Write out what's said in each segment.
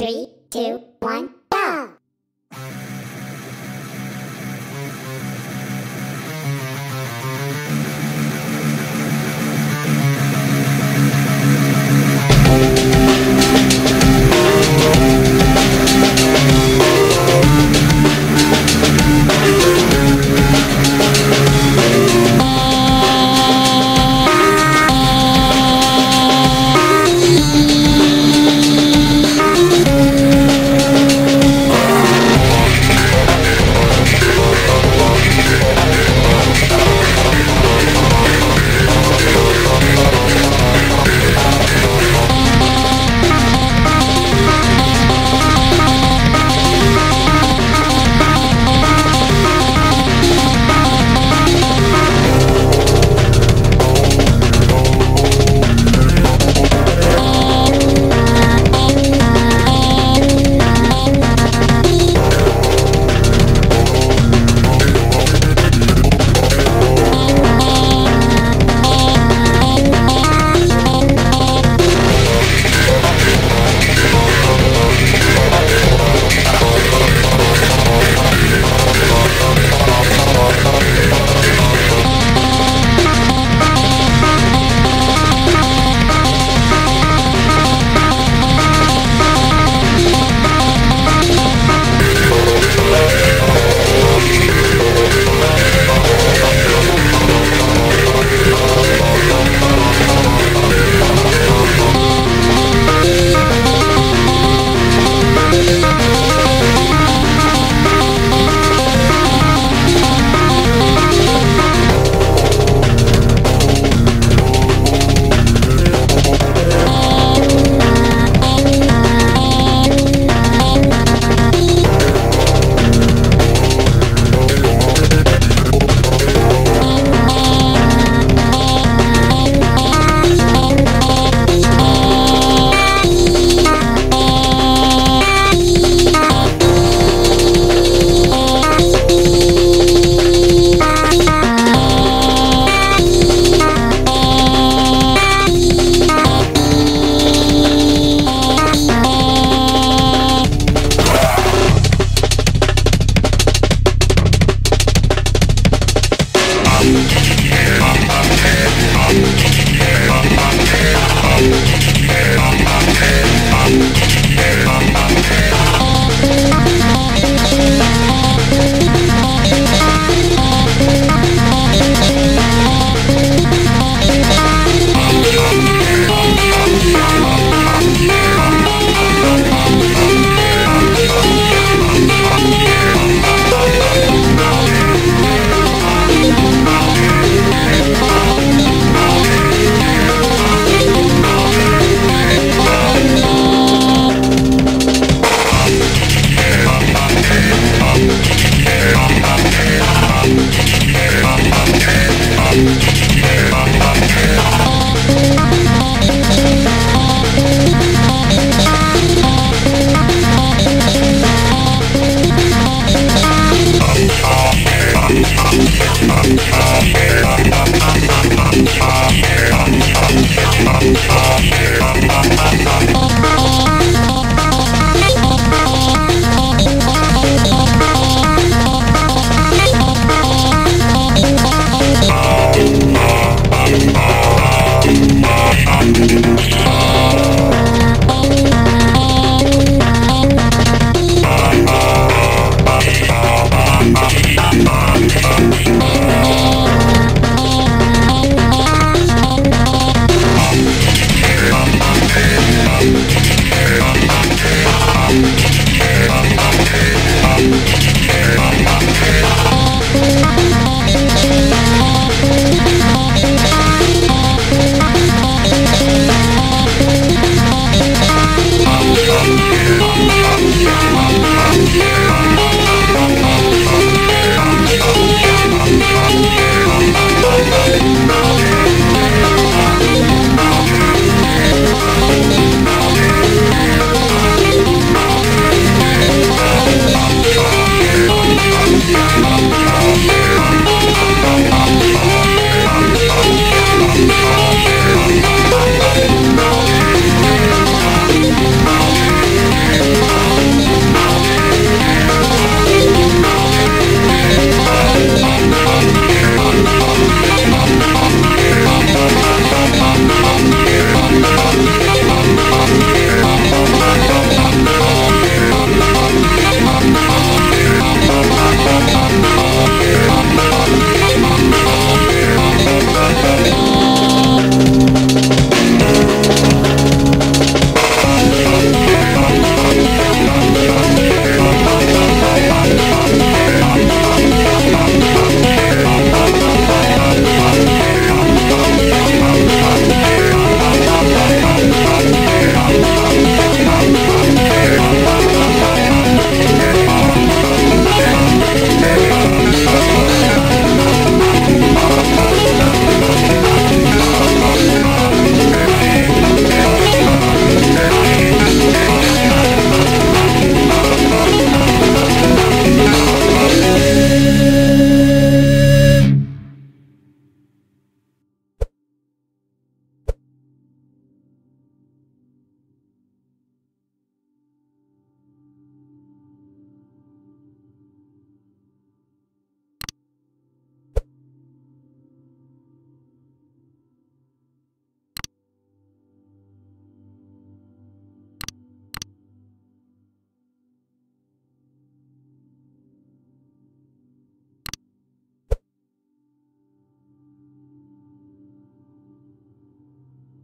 3, 2, 1, go!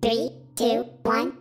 3, 2, 1.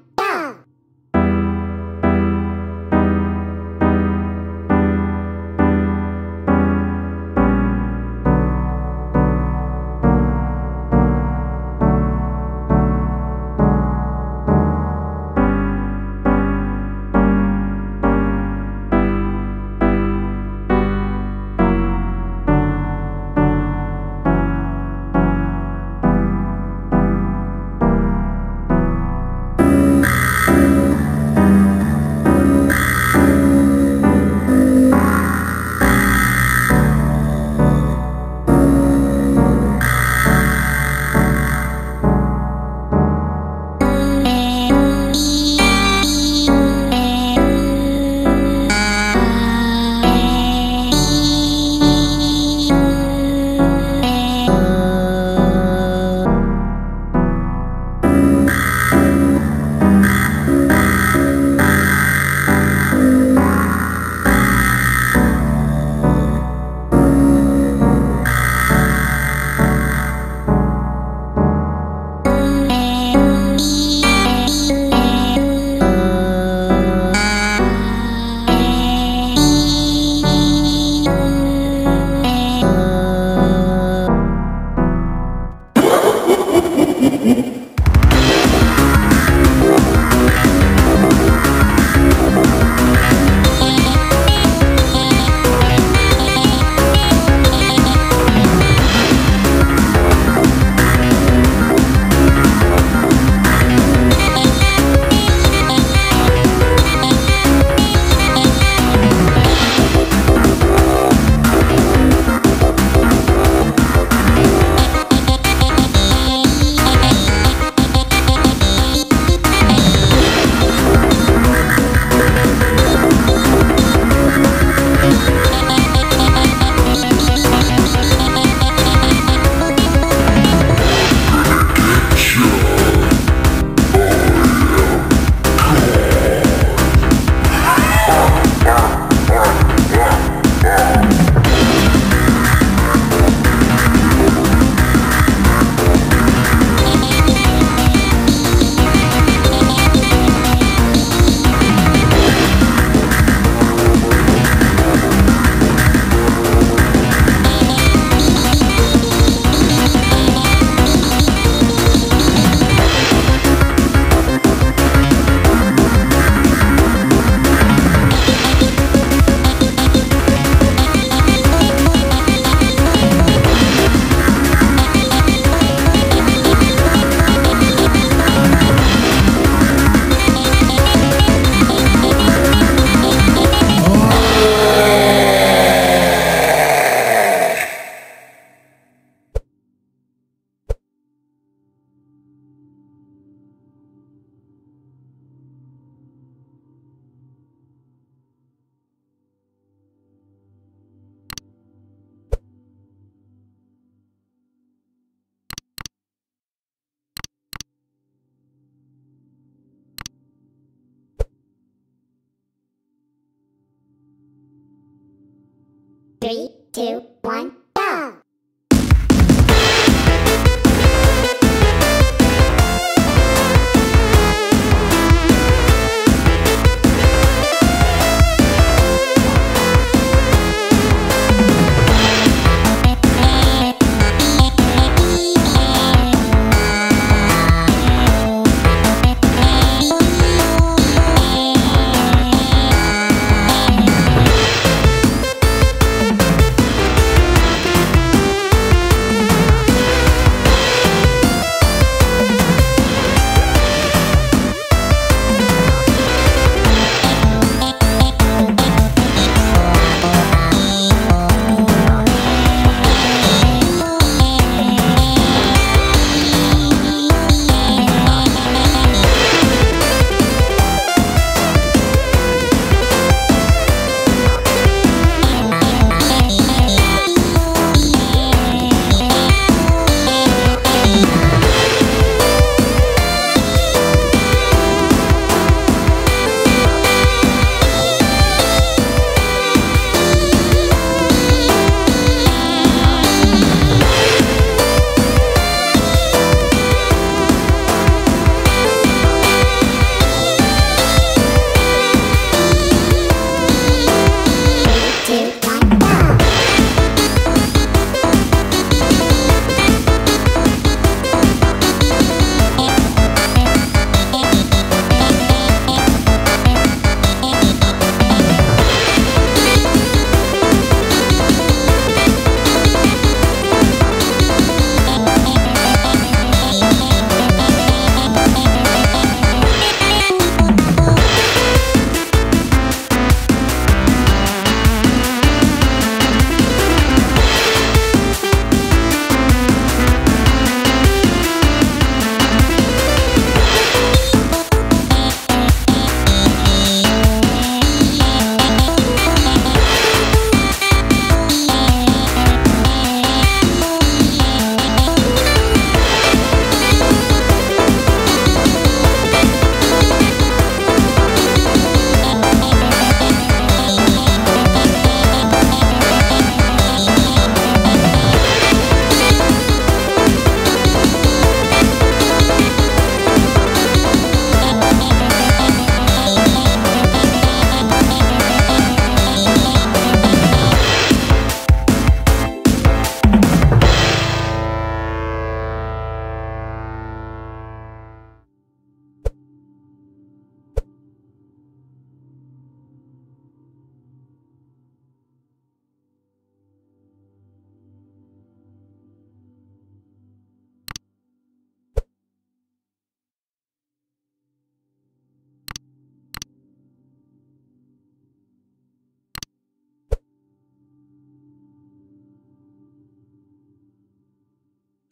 Three, two, one.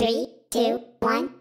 3, 2, 1